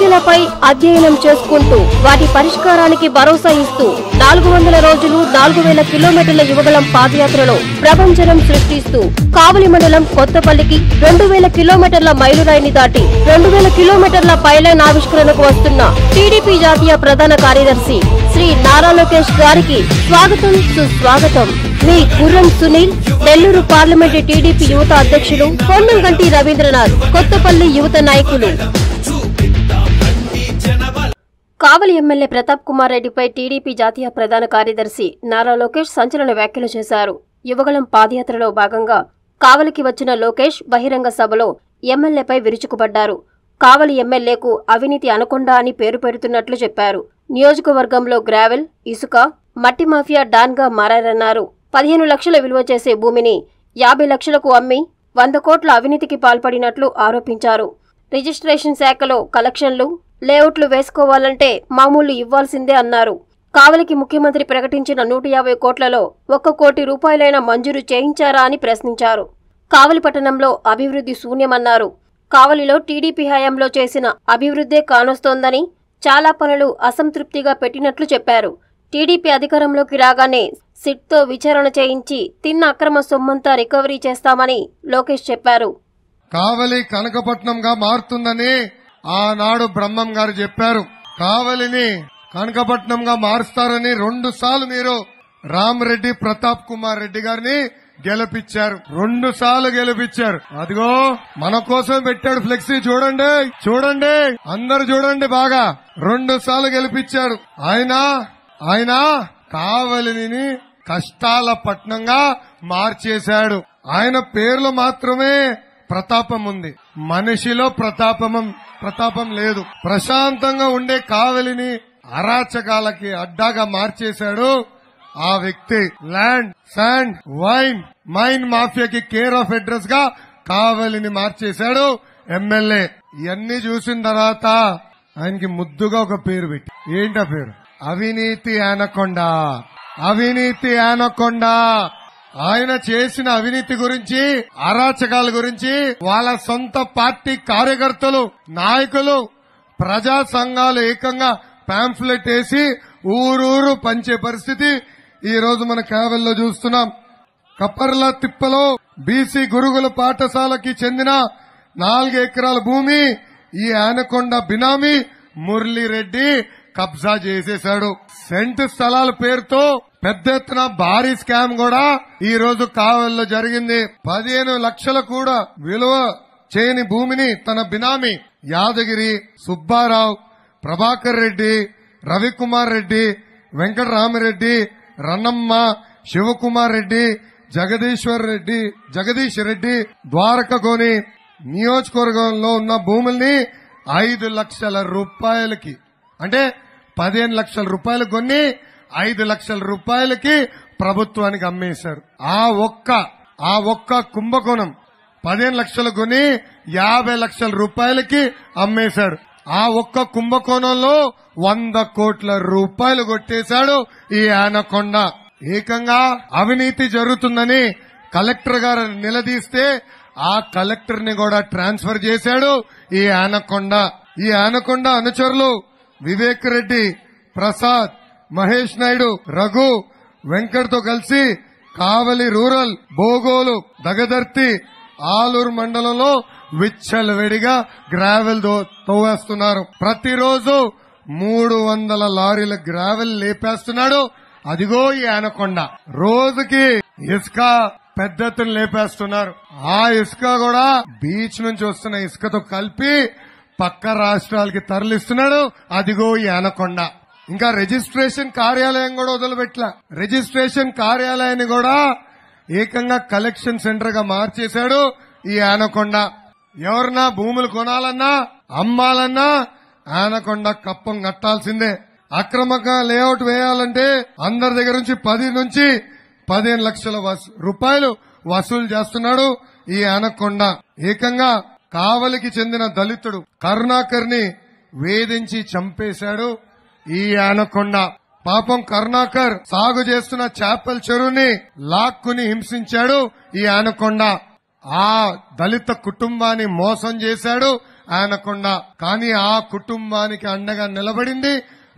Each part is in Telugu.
సమస్యలపై అధ్యయనం చేసుకుంటూ వాటి పరిష్కారానికి భరోసా ఇస్తూ 400 రోజులు 4000 కిలోమీటర్ల యువగలం పాదయాత్రలో ప్రపంచం సృష్టిస్తూ కావలి మండలం కొత్తపల్లికి 2000 కిలోమీటర్ల మైలురాయిని దాటి 2000 కిలోమీటర్ల పైలైన్ ఆవిష్కరణకు వస్తున్న టీడీపీ జాతీయ ప్రధాన కార్యదర్శి శ్రీ నారా లోకేష్ గారికి స్వాగతం సుస్వాగతం। మీ గుర్రం సునీల్, నెల్లూరు పార్లమెంట్ టీడీపీ యువత అధ్యక్షులు పొన్నంగంటి రవీంద్రనాథ్, కొత్తపల్లి యువత నాయకులు। కావలి ఎమ్మెల్యే ప్రతాప్ కుమార్ రెడ్డిపై టీడీపీ జాతీయ ప్రధాన కార్యదర్శి నారా లోకేష్ సంచలన వ్యాఖ్యలు చేశారు। యువగలం పాదయాత్రలో భాగంగా కావలికి వచ్చిన లోకేష్ బహిరంగ సభలో ఎమ్మెల్యేపై విరుచుకుపడ్డారు। కావలి ఎమ్మెల్యేకు అవినీతి అనకొండ అని పేరు పెడుతున్నట్లు చెప్పారు। నియోజకవర్గంలో గ్రావెల్, ఇసుక, మట్టి మాఫియా డాన్గా మారారన్నారు। 15 లక్షల విలువ చేసే భూమిని 50 లక్షలకు అమ్మి 100 కోట్ల అవినీతికి పాల్పడినట్లు ఆరోపించారు। రిజిస్ట్రేషన్ శాఖలో కలెక్షన్లు, లేఅవుట్లు వేసుకోవాలంటే మామూలు ఇవ్వాల్సిందే అన్నారు। కావలికి ముఖ్యమంత్రి ప్రకటించిన 150 కోట్లలో 1 కోటి రూపాయలైన మంజూరు చేయించారా అని ప్రశ్నించారు। కావలి పట్టణంలో అభివృద్ధి శూన్యమన్నారు। కావలిలో టీడీపీ హయాంలో చేసిన అభివృద్ధే కానొస్తోందని చాలా పనులు అసంతృప్తిగా పెట్టినట్లు చెప్పారు। టీడీపీ అధికారంలోకి రాగానే సిట్తో విచారణ చేయించి తిన్న అక్రమ సొమ్మంతా రికవరీ చేస్తామని లోకేష్ చెప్పారు। కావలి కనకపట్నంగా మారుతుందని ఆనాడు బ్రహ్మం గారు చెప్పారు। కావలిని కనకపట్నంగా మారుస్తారని 2 సార్లు మీరు రామరెడ్డి ప్రతాప్ కుమార్ రెడ్డి గారిని గెలిపించారు, 2 సార్లు గెలిపించారు। అదిగో మన కోసం పెట్టాడు ఫ్లెక్సీ, చూడండి చూడండి అందరు చూడండి బాగా, 2 సార్లు గెలిపించాడు ఆయన। ఆయన కావలిని కష్టాల పట్నంగా మార్చేశాడు। ఆయన పేర్లు మాత్రమే ప్రతాపం ఉంది, మనిషిలో ప్రతాపం లేదు। ప్రశాంతంగా ఉండే కావలిని అరాచకాలకి అడ్డాగా మార్చేశాడు ఆ వ్యక్తి। ల్యాండ్, శాండ్, వైన్, మైన్ మాఫియాకి కేర్ ఆఫ్ అడ్రస్ గా కావలిని మార్చేశాడు ఎమ్మెల్యే। ఇవన్నీ చూసిన తర్వాత ఆయనకి ముద్దుగా ఒక పేరు పెట్టి, ఏంటా పేరు? అవినీతి అనకొండ, అవినీతి అనకొండ। ఆయన చేసిన అవినీతి గురించి, అరాచకాల గురించి వాళ్ళ సొంత పార్టీ కార్యకర్తలు, నాయకులు, ప్రజా సంఘాలు ఏకంగా పాంఫ్లెట్ వేసి ఊరూరు పంచే పరిస్థితి ఈ రోజు మన కావలిలో చూస్తున్నాం। కప్పర్ల తిప్పలో బీసీ గురుగుల పాఠశాలకి చెందిన 4 ఎకరాల భూమి ఈ ఆనకొండ బినామీ మురళీరెడ్డి కబ్జా చేసేశాడు। సెంటు స్థలాల పేరుతో పెద్ద ఎత్తున భారీ స్కామ్ కూడా ఈ రోజు కావలిలో జరిగింది। 15 లక్షల కూడా విలువ చేయని భూమిని తన బినామీ యాదగిరి, సుబ్బారావు, ప్రభాకర్ రెడ్డి, రవికుమార్ రెడ్డి, వెంకటరామరెడ్డి, రన్నమ్మ, శివకుమార్ రెడ్డి, జగదీష్ రెడ్డి ద్వారకగోని నియోజకవర్గంలో ఉన్న భూముల్ని 5 లక్షల రూపాయలకి, అంటే 15 లక్షల రూపాయలు కొన్ని 5 లక్షల రూపాయలకి ప్రభుత్వానికి అమ్మేశారు। ఆ ఒక్క కుంభకోణం 15 లక్షలు కొని 50 లక్షల రూపాయలకి అమ్మేశారు। ఆ ఒక్క కుంభకోణంలో 100 కోట్ల రూపాయలు కొట్టేశాడు ఈ ఆనకొండ। ఏకంగా అవినీతి జరుగుతుందని కలెక్టర్ గారు నిలదీస్తే ఆ కలెక్టర్ ని కూడా ట్రాన్స్ఫర్ చేశాడు ఈ ఆనకొండ। ఈ ఆనకొండ అనుచరులు వివేక్ రెడ్డి, ప్రసాద్, మహేష్ నాయుడు, రఘు, వెంకట్ తో కలిసి కావలి రూరల్, బోగోలు, దగదర్తి, ఆలూరు మండలంలో విచ్చలవిడిగా గ్రావెల్ తోవేస్తున్నారు। ప్రతిరోజు 300 లారీల గ్రావెల్ లేపేస్తున్నాడు, అదిగో ఈ ఆనకొండ। రోజుకి ఇసుక పెద్ద ఎత్తున లేపేస్తున్నారు, ఆ ఇసుక కూడా బీచ్ నుంచి వస్తున్న ఇసుకతో కలిపి పక్క రాష్ట్రాలకి తరలిస్తున్నాడు, అదిగో ఈ ఆనకొండ। ఇంకా రిజిస్ట్రేషన్ కార్యాలయం కూడా వదిలిపెట్టలా, రిజిస్ట్రేషన్ కార్యాలయాన్ని కూడా ఏకంగా కలెక్షన్ సెంటర్ గా మార్చేశాడు ఈ ఆనకొండ। ఎవరన్నా భూములు కొనాలన్నా అమ్మాలన్నా ఆనకొండ కప్పం కట్టాల్సిందే। అక్రమంగా లేఅవుట్ వేయాలంటే అందరి దగ్గర నుంచి 10 నుంచి 15 లక్షల రూపాయలు వసూలు చేస్తున్నాడు ఈ ఆనకొండ। ఏకంగా కావలికి చెందిన దళితుడు కరుణాకర్ ని వేధించి చంపేశాడు ఈ ఆనకొండ। పాపం కరుణాకర్ సాగు చేస్తున్న చేపల చెరువుని లాక్కుని హింసించాడు ఈ ఆనకొండ। ఆ దళిత కుటుంబాన్ని మోసం చేశాడు ఆనకుండా కానీ ఆ కుటుంబానికి అండగా నిలబడింది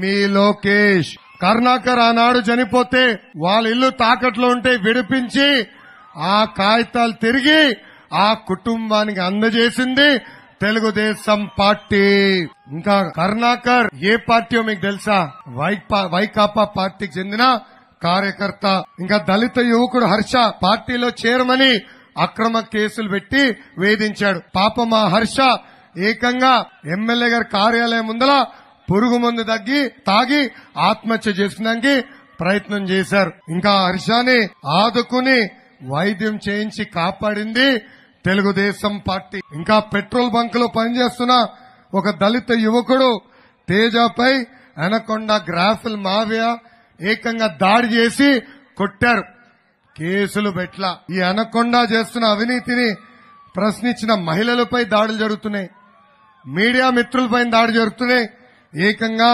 మీ లోకేష్. కర్ణాకర్ ఆనాడు చనిపోతే వాళ్ళ ఇల్లు తాకట్లో ఉంటే విడిపించి ఆ కాగితాలు తిరిగి ఆ కుటుంబానికి అందజేసింది తెలుగుదేశం పార్టీ. ఇంకా కర్ణాకర్ ఏ పార్టీ మీకు తెలుసా? వైకాపా పార్టీకి చెందిన కార్యకర్త. ఇంకా దళిత యువకుడు హర్ష పార్టీలో చేరమని అక్రమ కేసులు పెట్టి వేధించాడు. పాపం ఆ హర్ష ఏకంగా ఎమ్మెల్యే గారి కార్యాలయం ముందల పురుగు మందు తాగి ఆత్మహత్య చేసుకున్నానికి ప్రయత్నం చేశారు. ఇంకా హర్షాని ఆదుకుని వైద్యం చేయించి కాపాడింది తెలుగుదేశం పార్టీ. ఇంకా పెట్రోల్ బంక్ లో పనిచేస్తున్న ఒక దళిత యువకుడు తేజపై అనకొండ గ్రాఫిల్ మావియా ఏకంగా దాడి చేసి కొట్టారు. కేసులు పెట్ల. ఈ అనకొండ చేస్తున్న అవినీతిని ప్రశ్నించిన మహిళలపై దాడులు జరుగుతున్నాయి, మీడియా మిత్రులపై దాడి జరుగుతున్నాయి, ఏకంగా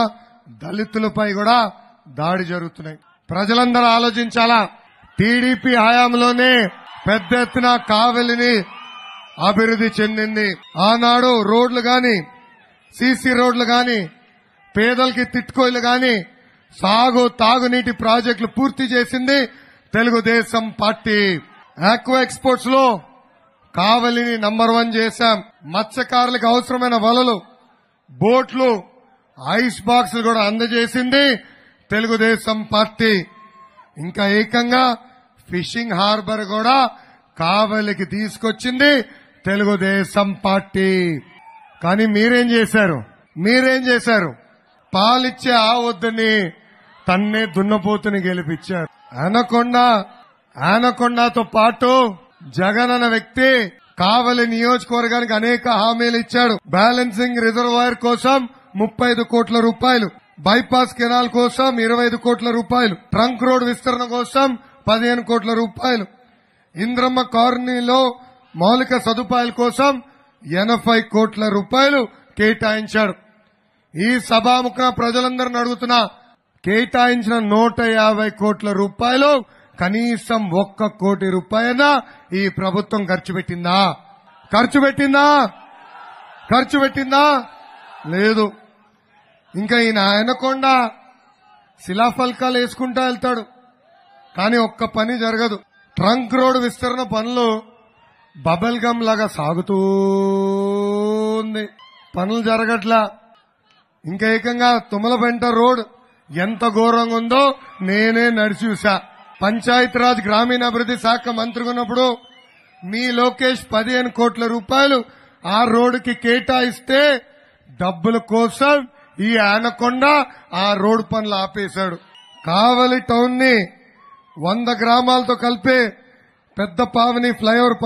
దళితులపై కూడా దాడి జరుగుతున్నాయి. ప్రజలందరూ ఆలోచించాలా. టీడీపీ హయాంలోనే పెద్ద ఎత్తున కావలిని అభివృద్ది చెందింది. ఆనాడు రోడ్లు గాని, సీసీ రోడ్లు గాని, పేదలకి తిట్టుకోళ్లు గాని, సాగు తాగునీటి ప్రాజెక్టులు పూర్తి చేసింది తెలుగుదేశం పార్టీ. ఆక్వా ఎక్స్పోర్ట్స్ లో కావలిని #1 చేశాం. మత్స్యకారులకు అవసరమైన వలలు, బోట్లు, ఐస్ బాక్సులు కూడా అందజేసింది తెలుగుదేశం పార్టీ. ఇంకా ఏకంగా ఫిషింగ్ హార్బర్ కూడా కావలికి తీసుకొచ్చింది తెలుగుదేశం పార్టీ. కానీ మీరేం చేశారు? పాలిచ్చే ఆవొద్దని తన్నే దున్నపోతుని గెలిపించారు. ఆనకొండతో పాటు జగన్ అన్న వ్యక్తి కావలి నియోజకవర్గానికి అనేక హామీలు ఇచ్చాడు. బ్యాలెన్సింగ్ రిజర్వాయర్ కోసం 35 కోట్ల రూపాయలు, బైపాస్ కెనాల్ కోసం 25 కోట్ల రూపాయలు, ట్రంక్ రోడ్ విస్తరణ కోసం 15 కోట్ల రూపాయలు, ఇంద్రమ్మ కాలనీలో మౌలిక సదుపాయాల కోసం 80 కోట్ల రూపాయలు కేటాయించాడు. ఈ సభాముఖ ప్రజలందరిని అడుగుతున్నా, కేటాయించిన 150 కోట్ల రూపాయలు కనీసం 1 కోటి రూపాయనా ఈ ప్రభుత్వం ఖర్చు పెట్టిందా? లేదు. ఇంకా ఈయన అనకొండ శిలాఫలకాలు వేసుకుంటా వెళ్తాడు, కానీ ఒక్క పని జరగదు. ట్రంక్ రోడ్ విస్తరణ పనులు బబల్ గమ్ లాగా సాగుతోంది, పనులు జరగట్లా. ఇంకా ఏకంగా తుమ్మలపెంట రోడ్ ఎంత ఘోరంగా ఉందో నేనే నడిచి చూసా. పంచాయతీరాజ్ గ్రామీణాభివృద్ది శాఖ మంత్రిగా ఉన్నప్పుడు మీ లోకేష్ 15 కోట్ల రూపాయలు ఆ రోడ్డుకి కేటాయిస్తే డబ్బుల కోసం ఈ ఆనకొండ ఆ రోడ్డు పనులు ఆపేశాడు. కావలి టౌన్ ని 100 గ్రామాలతో కలిపే పెద్ద పావని ఫ్లైఓవర్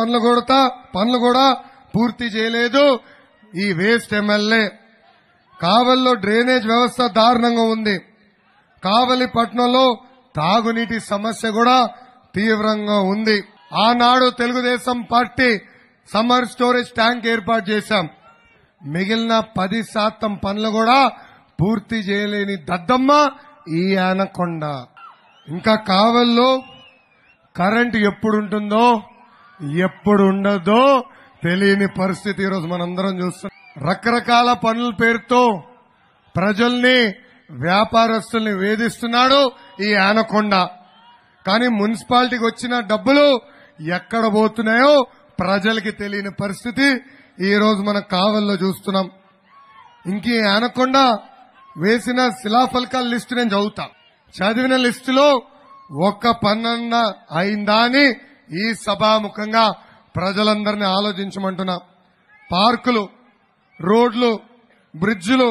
పనులు కూడా పూర్తి చేయలేదు ఈ వేస్ట్ ఎమ్మెల్యే. కావలిలో డ్రైనేజ్ వ్యవస్థ దారుణంగా ఉంది. కావలి పట్టణంలో తాగునీటి సమస్య కూడా తీవ్రంగా ఉంది. ఆనాడు Telugu Desam party summer storage tank ఏర్పాటు చేశాం. మిగిలిన 10% పనులు కూడా పూర్తి చేయలేని దద్దమ్మ ఈ ఆనకొండ. ఇంకా కావలిలో కరెంటు ఎప్పుడుంటుందో ఎప్పుడు ఉండదో తెలియని పరిస్థితి ఈరోజు మనందరం చూస్తున్నాం. రకరకాల పనుల పేరుతో ప్రజల్ని, వ్యాపారస్తుల్ని వేధిస్తున్నాడు ఈ ఆనకొండ. కానీ మున్సిపాలిటీకి వచ్చిన డబ్బులు ఎక్కడ పోతున్నాయో ప్రజలకి తెలియని పరిస్థితి ఈరోజు మనం కావలిలో చూస్తున్నాం. ఇంక ఈ ఆనకొండ వేసిన శిలాఫలకాల లిస్టు నేను చదివిన లిస్టులో ఒక్క పన్న అయిందా అని ఈ సభాముఖంగా ప్రజలందరినీ ఆలోచించమంటున్నా. పార్కులు, రోడ్లు, బ్రిడ్జిలు,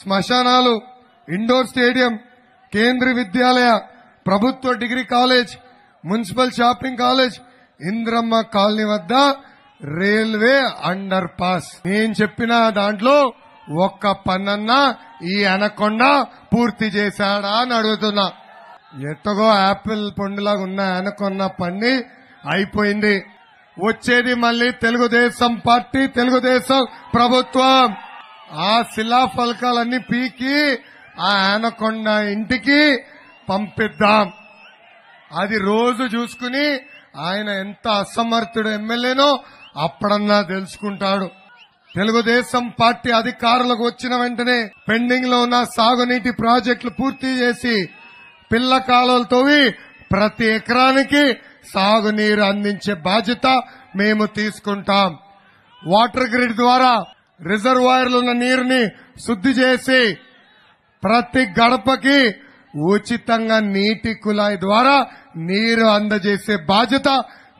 శ్మశానాలు, ఇండోర్ స్టేడియం, కేంద్రీయ విద్యాలయ, ప్రభుత్వ degree college, municipal shopping college, Indiramma colony వద్ద రైల్వే అండర్ పాస్, నేను చెప్పిన దాంట్లో ఒక్క పన్నన్నా ఈ ఆనకొండ పూర్తి చేశాడా అని అడుగుతున్నా. ఎట్టగో యాపిల్ పండులాగా ఉన్న ఆనకొండ పన్ని అయిపోయింది. వచ్చేది మళ్లీ తెలుగుదేశం పార్టీ, తెలుగుదేశం ప్రభుత్వం. ఆ శిలాఫలకాలన్నీ పీకి ఆ ఆనకొండ ఇంటికి పంపిద్దాం. అది రోజు చూసుకుని ఆయన ఎంత అసమర్థుడు ఎమ్మెల్యేనో అప్పుడన్నా తెలుసుకుంటాడు. తెలుగుదేశం పార్టీ అధికారులకు వచ్చిన వెంటనే పెండింగ్ లో ఉన్న సాగునీటి ప్రాజెక్టులు పూర్తి చేసి పిల్ల కాలువలతో ప్రతి ఎకరానికి సాగునీరు అందించే బాధ్యత మేము తీసుకుంటాం. వాటర్ గ్రిడ్ ద్వారా రిజర్వాయర్లు ఉన్న నీరుని శుద్ధి చేసి ప్రతి గడపకి ఉచితంగా నీటి కులాయి ద్వారా నీరు అందజేసే బాధ్యత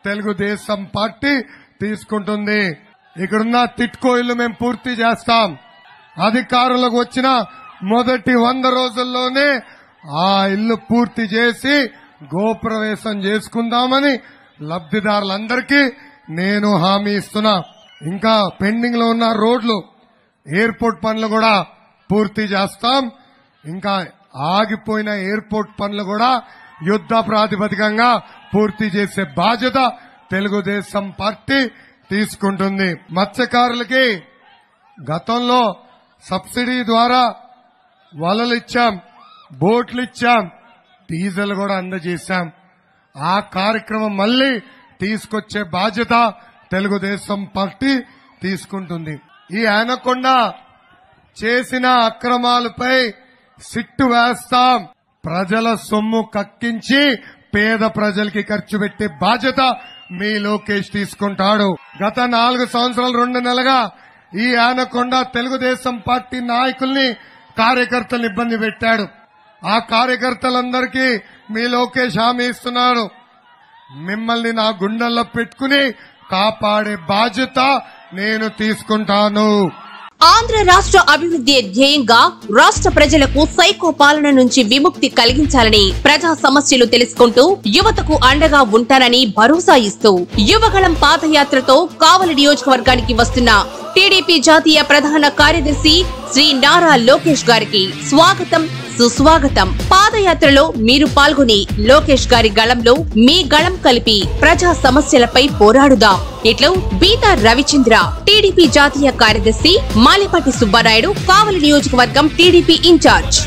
తెలుగుదేశం పార్టీ తీసుకుంటుంది. ఇక్కడున్న టిట్కో ఇల్లు మేము పూర్తి చేస్తాం. అధికారులకు వచ్చిన మొదటి 100 రోజుల్లోనే ఆ ఇల్లు పూర్తి చేసి గోప్రవేశం చేసుకుందామని లబ్దిదారులందరికీ నేను హామీ ఇస్తున్నా. ఇంకా పెండింగ్ లో ఉన్న రోడ్లు, ఎయిర్పోర్ట్ పనులు కూడా పూర్తి చేస్తాం. ఇంకా ఆగిపోయిన ఎయిర్పోర్ట్ పనులు కూడా యుద్ద ప్రాతిపదికంగా పూర్తి చేసే బాధ్యత తెలుగుదేశం పార్టీ తీసుకుంటుంది. మత్స్యకారులకి గతంలో సబ్సిడీ ద్వారా వలలు ఇచ్చాం, బోట్లు ఇచ్చాం, డీజిల్ కూడా అందజేశాం. ఆ కార్యక్రమం మళ్లీ తీసుకొచ్చే బాధ్యత తెలుగుదేశం పార్టీ తీసుకుంటుంది. ఈ అనకొండ చేసిన అక్రమాలపై సిట్టు వేస్తాం. ప్రజల సొమ్ము కక్కించి పేద ప్రజలకి ఖర్చు పెట్టే బాధ్యత మీ లోకేష్ తీసుకుంటాడు. గత 4 సంవత్సరాలు 2 నెలలుగా ఈ ఆనకొండ తెలుగుదేశం పార్టీ నాయకుల్ని, కార్యకర్తలను ఇబ్బంది పెట్టాడు. ఆ కార్యకర్తలందరికీ మీ లోకేష్ హామీ ఇస్తున్నాడు, మిమ్మల్ని నా గుండెల్లో పెట్టుకుని కాపాడే బాధ్యత నేను తీసుకుంటాను. ఆంధ్ర రాష్ట్ర అభివృద్ధి ధ్యేయంగా రాష్ట్ర ప్రజలకు సైకో పాలన నుంచి విముక్తి కలిగించాలని, ప్రజా సమస్యలు తెలుసుకుంటూ యువతకు అండగా ఉంటానని భరోసా ఇస్తూ యువగళం పాదయాత్రతో కావలి నియోజకవర్గానికి వస్తున్న టీడీపీ జాతీయ ప్రధాన కార్యదర్శి శ్రీ నారా లోకేష్ గారికి స్వాగతం, సుస్వాగతం. పాదయాత్రలో మీరు పాల్గొని లోకేష్ గారి గళంలో మీ గళం కలిపి ప్రజా సమస్యలపై పోరాడుదాం. ఇట్లు బీతా రవిచంద్ర, టీడీపీ జాతీయ కార్యదర్శి, మాలిపాటి సుబ్బారాయుడు, కావలి నియోజకవర్గం టీడీపీ ఇన్ఛార్జ్.